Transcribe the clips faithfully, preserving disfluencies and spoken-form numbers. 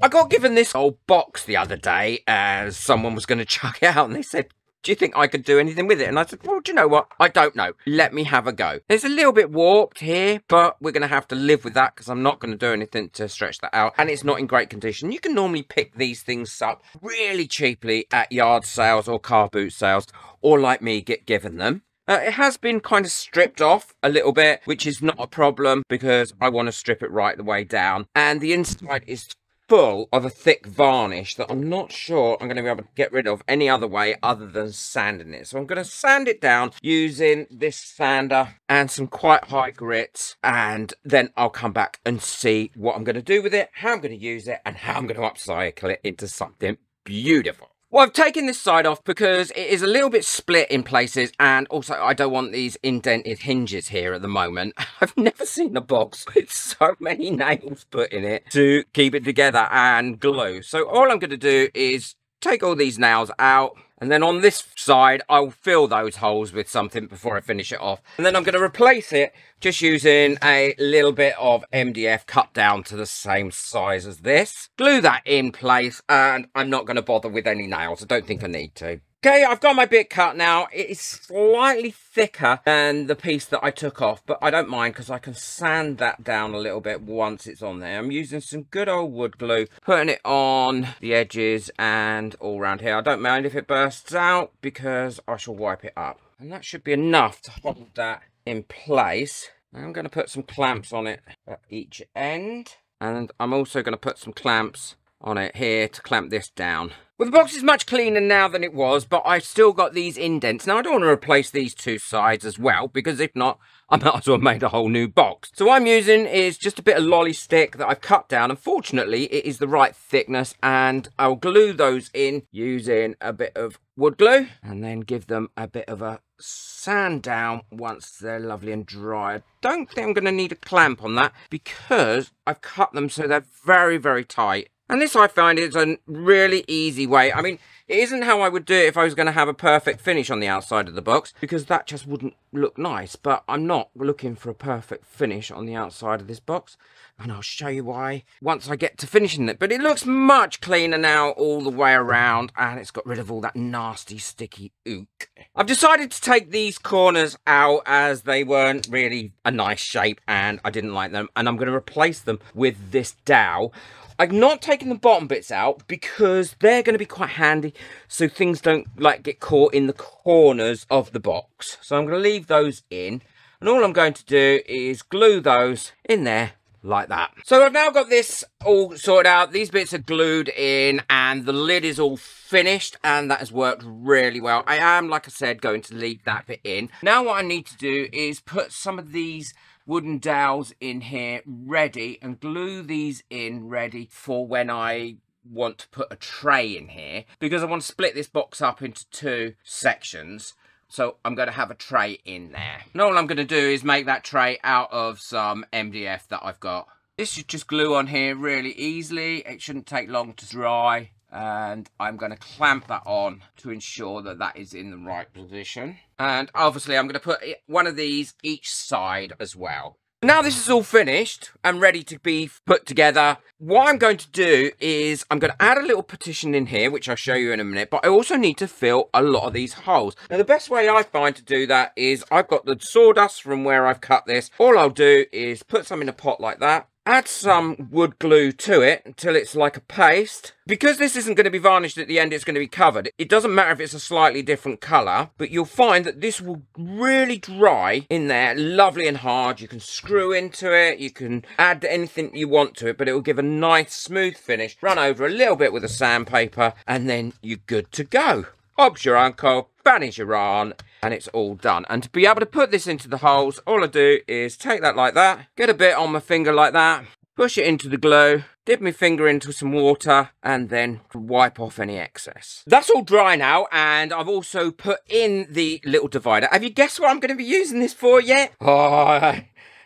I got given this old box the other day as someone was going to chuck it out, and they said, do you think I could do anything with it? And I said, well, do you know what? I don't know. Let me have a go. It's a little bit warped here, but we're going to have to live with that because I'm not going to do anything to stretch that out. And it's not in great condition. You can normally pick these things up really cheaply at yard sales or car boot sales, or like me, get given them. Uh, it has been kind of stripped off a little bit, which is not a problem because I want to strip it right the way down. And the inside is full of a thick varnish that I'm not sure I'm going to be able to get rid of any other way other than sanding it. So I'm going to sand it down using this sander and some quite high grit, and then I'll come back and see what I'm going to do with it, how I'm going to use it, and how I'm going to upcycle it into something beautiful. Well, I've taken this side off because it is a little bit split in places, and also I don't want these indented hinges here at the moment. I've never seen a box with so many nails put in it to keep it together and glue. So all I'm going to do is take all these nails out, and then on this side, I'll fill those holes with something before I finish it off. And then I'm going to replace it just using a little bit of M D F cut down to the same size as this. Glue that in place, and I'm not going to bother with any nails. I don't think I need to. Okay, I've got my bit cut now. It is slightly thicker than the piece that I took off, but I don't mind because I can sand that down a little bit once it's on there. I'm using some good old wood glue, putting it on the edges and all around here. I don't mind if it bursts out because I shall wipe it up. And that should be enough to hold that in place. I'm going to put some clamps on it at each end. And I'm also going to put some clamps on it here to clamp this down. Well, the box is much cleaner now than it was, but I've still got these indents. Now, I don't want to replace these two sides as well, because if not, I might as well have made a whole new box. So what I'm using is just a bit of lolly stick that I've cut down. Unfortunately, it is the right thickness, and I'll glue those in using a bit of wood glue, and then give them a bit of a sand down once they're lovely and dry. I don't think I'm going to need a clamp on that, because I've cut them so they're very, very tight. And this, I find, is a really easy way. I mean, it isn't how I would do it if I was going to have a perfect finish on the outside of the box, because that just wouldn't look nice. But I'm not looking for a perfect finish on the outside of this box, and I'll show you why once I get to finishing it. But it looks much cleaner now all the way around, and it's got rid of all that nasty, sticky ook. I've decided to take these corners out as they weren't really a nice shape, and I didn't like them, and I'm going to replace them with this dowel. I've not taken the bottom bits out because they're going to be quite handy so things don't like get caught in the corners of the box. So I'm going to leave those in, and all I'm going to do is glue those in there like that. So I've now got this all sorted out. These bits are glued in and the lid is all finished, and that has worked really well. I am, like I said, going to leave that bit in. Now what I need to do is put some of these wooden dowels in here ready, and glue these in ready for when I want to put a tray in here, because I want to split this box up into two sections. So I'm going to have a tray in there, and all I'm going to do is make that tray out of some M D F that I've got. This should just glue on here really easily. It shouldn't take long to dry, and I'm going to clamp that on to ensure that that is in the right position. And obviously I'm going to put one of these each side as well. Now this is all finished and ready to be put together. What I'm going to do is I'm going to add a little partition in here, which I'll show you in a minute, but I also need to fill a lot of these holes. Now the best way I find to do that is I've got the sawdust from where I've cut this. All I'll do is put some in a pot like that, add some wood glue to it until it's like a paste. Because this isn't going to be varnished at the end, it's going to be covered. It doesn't matter if it's a slightly different colour, but you'll find that this will really dry in there, lovely and hard. You can screw into it, you can add anything you want to it, but it will give a nice smooth finish. Run over a little bit with a sandpaper, and then you're good to go. Bob's your uncle, Fanny's your aunt, and it's all done. And to be able to put this into the holes, all I do is take that like that, get a bit on my finger like that, push it into the glue, dip my finger into some water, and then wipe off any excess. That's all dry now, and I've also put in the little divider. Have you guessed what I'm going to be using this for yet? Oh,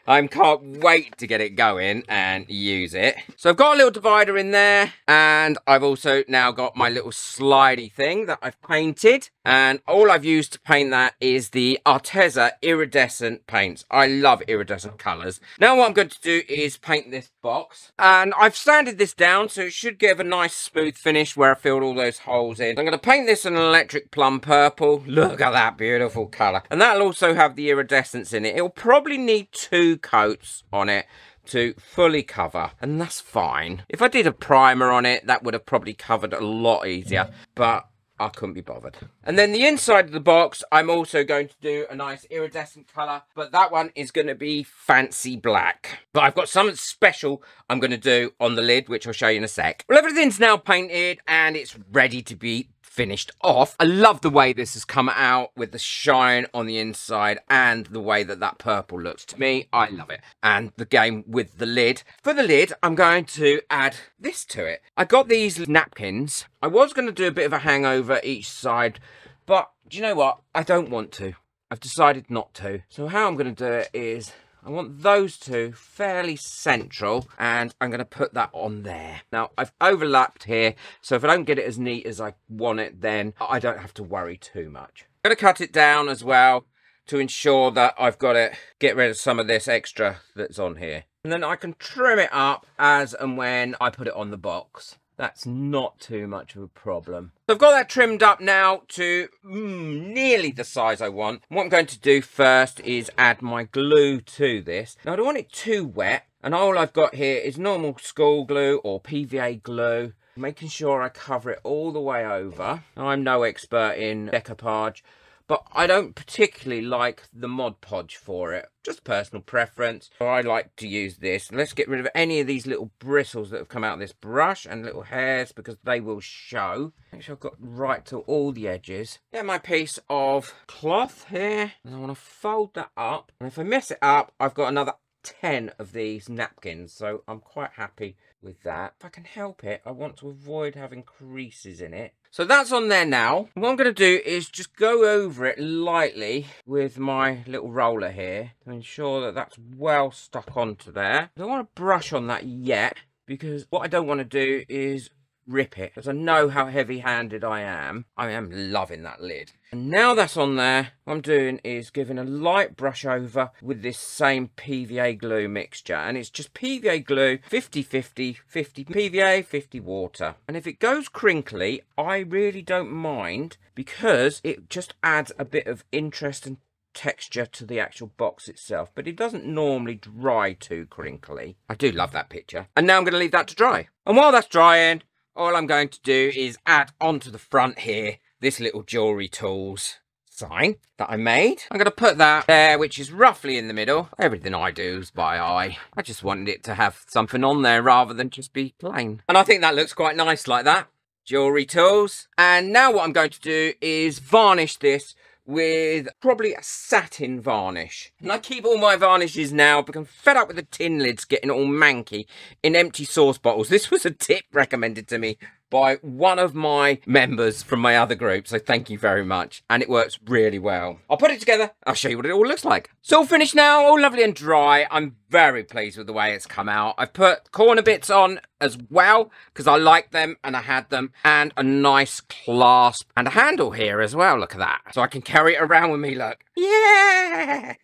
I can't wait to get it going and use it. So I've got a little divider in there, and I've also now got my little slidey thing that I've painted. And all I've used to paint that is the Arteza iridescent paints. I love iridescent colours. Now what I'm going to do is paint this box. And I've sanded this down, so it should give a nice smooth finish where I filled all those holes in. I'm going to paint this in an electric plum purple. Look at that beautiful colour. And that'll also have the iridescence in it. It'll probably need two coats on it to fully cover, and that's fine. If I did a primer on it, that would have probably covered a lot easier, but I couldn't be bothered. And then the inside of the box, I'm also going to do a nice iridescent colour, but that one is going to be fancy black. But I've got something special I'm going to do on the lid, which I'll show you in a sec. Well, everything's now painted and it's ready to be finished off. I love the way this has come out with the shine on the inside and the way that that purple looks. To me, I love it. And the game with the lid. For the lid, I'm going to add this to it. I got these napkins. I was going to do a bit of a hangover each side, but do you know what? I don't want to. I've decided not to. So how I'm going to do it is I want those two fairly central, and I'm going to put that on there. Now, I've overlapped here, so if I don't get it as neat as I want it, then I don't have to worry too much. I'm going to cut it down as well to ensure that I've got it, get rid of some of this extra that's on here. And then I can trim it up as and when I put it on the box. That's not too much of a problem. So I've got that trimmed up now to mm, nearly the size I want. And what I'm going to do first is add my glue to this. Now I don't want it too wet, and all I've got here is normal school glue or P V A glue, making sure I cover it all the way over. Now, I'm no expert in decoupage, but I don't particularly like the Mod Podge for it. Just personal preference. I like to use this. Let's get rid of any of these little bristles that have come out of this brush and little hairs, because they will show. Make sure I've got right to all the edges. Get my piece of cloth here. And I want to fold that up. And if I mess it up, I've got another ten of these napkins. So I'm quite happy with that. If I can help it, I want to avoid having creases in it. So that's on there now. What I'm going to do is just go over it lightly with my little roller here to ensure that that's well stuck onto there. I don't want to brush on that yet, because what I don't want to do is rip it, because I know how heavy-handed I am. I am loving that lid. And now that's on there, what I'm doing is giving a light brush over with this same P V A glue mixture. And it's just P V A glue, fifty fifty, fifty P V A, fifty water. And if it goes crinkly, I really don't mind, because it just adds a bit of interest and texture to the actual box itself, but it doesn't normally dry too crinkly. I do love that picture. And now I'm going to leave that to dry. And while that's drying, all I'm going to do is add onto the front here this little jewellery tools sign that I made. I'm going to put that there, which is roughly in the middle. Everything I do is by eye. I just wanted it to have something on there rather than just be plain. And I think that looks quite nice like that. Jewellery tools. And now what I'm going to do is varnish this with probably a satin varnish. And I keep all my varnishes now because I'm fed up with the tin lids getting all manky in empty sauce bottles. This was a tip recommended to me by one of my members from my other group, so thank you very much. And it works really well. I'll put it together. I'll show you what it all looks like. It's all finished now, all lovely and dry. I'm very pleased with the way it's come out. I've put corner bits on as well because I like them and I had them, and a nice clasp and a handle here as well. Look at that, so I can carry it around with me. Look, yeah.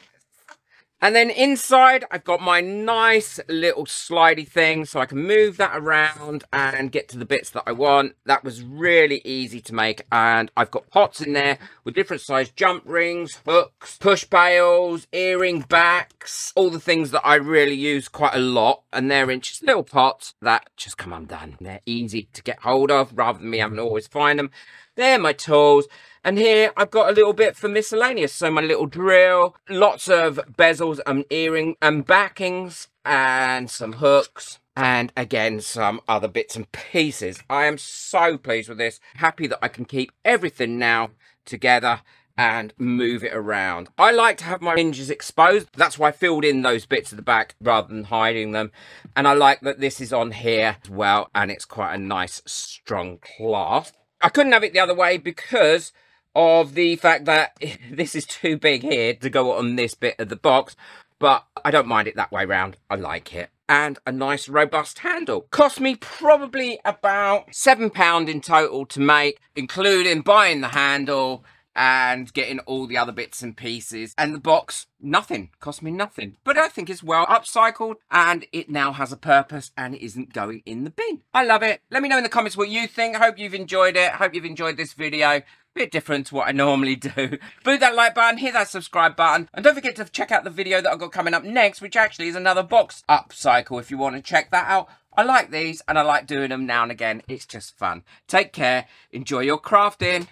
And then inside I've got my nice little slidey thing, so I can move that around and get to the bits that I want. That was really easy to make, and I've got pots in there with different size jump rings, hooks, push pails, earring backs, all the things that I really use quite a lot, and they're in just little pots that just come undone. They're easy to get hold of rather than me having to always find them. They're my tools. And here I've got a little bit for miscellaneous. So my little drill, lots of bezels and earring and backings, and some hooks, and again some other bits and pieces. I am so pleased with this. Happy that I can keep everything now together and move it around. I like to have my hinges exposed. That's why I filled in those bits at the back rather than hiding them. And I like that this is on here as well, and it's quite a nice strong clasp. I couldn't have it the other way because of the fact that this is too big here to go on this bit of the box, but I don't mind it that way round. I like it. And a nice robust handle. Cost me probably about seven pounds in total to make, including buying the handle and getting all the other bits and pieces. And the box, nothing, cost me nothing. But I think it's well upcycled and it now has a purpose and it isn't going in the bin. I love it. Let me know in the comments what you think. I hope you've enjoyed it. I hope you've enjoyed this video. Bit different to what I normally do. But that like button, hit that subscribe button, and don't forget to check out the video that I've got coming up next, which actually is another box upcycle if you want to check that out. I like these and I like doing them now and again. It's just fun. Take care, enjoy your crafting.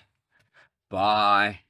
Bye.